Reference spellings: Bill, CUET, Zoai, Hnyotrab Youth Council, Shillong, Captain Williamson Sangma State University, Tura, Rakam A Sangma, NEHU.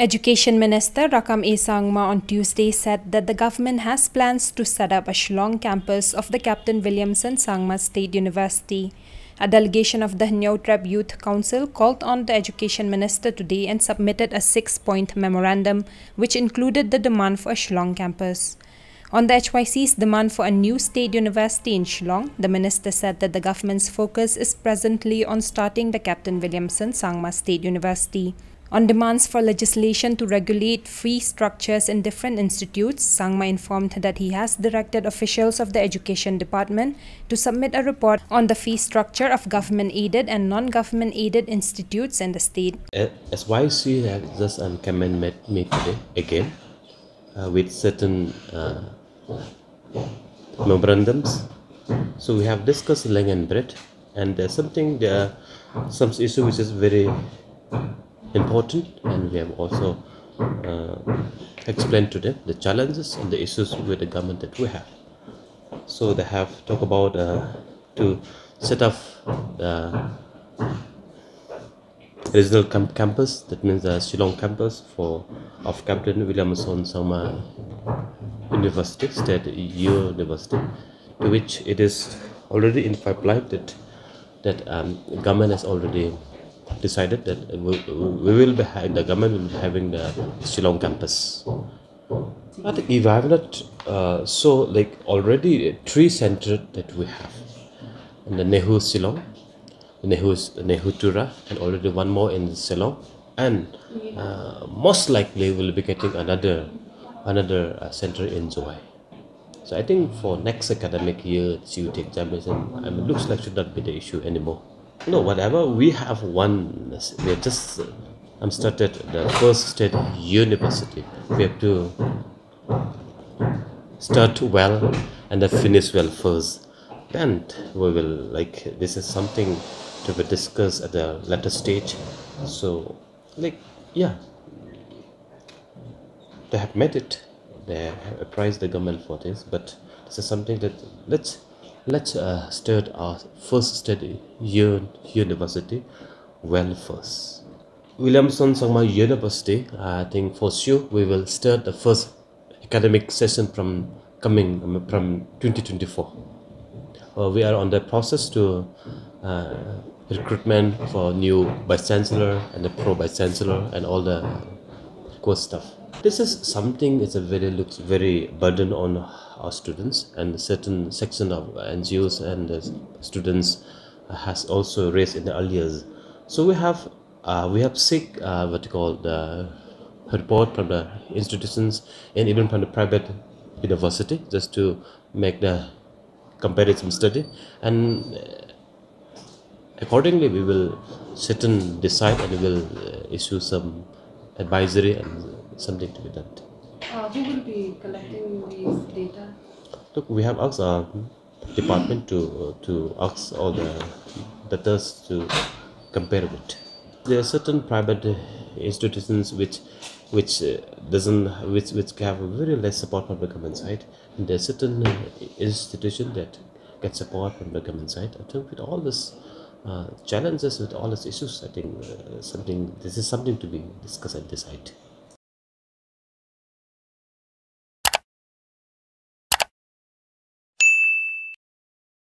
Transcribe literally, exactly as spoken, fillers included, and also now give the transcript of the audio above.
Education Minister Rakam A Sangma on Tuesday said that the government has plans to set up a Shillong campus of the Captain Williamson Sangma State University. A delegation of the Hnyotrab Youth Council called on the Education Minister today and submitted a six-point memorandum, which included the demand for a Shillong campus. On the H Y C's demand for a new state university in Shillong, the minister said that the government's focus is presently on starting the Captain Williamson Sangma State University. On demands for legislation to regulate fee structures in different institutes, Sangma informed that he has directed officials of the Education Department to submit a report on the fee structure of government-aided and non-government-aided institutes in the state. S Y C has just recommended me today again uh, with certain uh, memorandums. So we have discussed length and breadth, and there's something there, some issue which is very important, and we have also uh, explained to them the challenges and the issues with the government that we have. So they have talked about uh, to set up the regional camp campus, that means the Shillong campus for of Captain Williamson Sangma University, State University, to which it is already in pipeline that that um, government has already decided that we, we will be the government will be having the Shillong campus. But if I have not uh, so like already three centers that we have, and the N E H U Shillong, the N E H U Tura, and already one more in Shillong, and uh, most likely we will be getting another another uh, center in Zoai. So I think for next academic year C U E T examination, I mean, looks like should not be the issue anymore. No, whatever we have won, we have just um, started the first state university. We have to start well and then finish well first. Then we will, like, this is something to be discussed at the later stage. So, like, yeah, they have made it. They have appraised the government for this, but this is something that let's. Let's uh, start our first study year university well first. Williamson Sangma University, I think for sure we will start the first academic session from coming from twenty twenty-four. Uh, we are on the process to uh, recruitment for new vice chancellor and the pro vice chancellor and all the core stuff. This is something. It's a very looks very burden on our students, and a certain section of N G Os and uh, students uh, has also raised in the earlier. So we have uh, we have seek uh, what you call the report from the institutions and even from the private university, just to make the comparison study, and accordingly we will sit and decide, and we will uh, issue some advisory and something to be done. Uh, who will be collecting these data? Look, we have asked our department to uh, to ask all the data to compare with. There are certain private institutions which which uh, doesn't which which have very less support from the government side, and there are certain institutions that get support from the government side. I think with all this uh, challenges, with all these issues, I think uh, something this is something to be discussed and decided.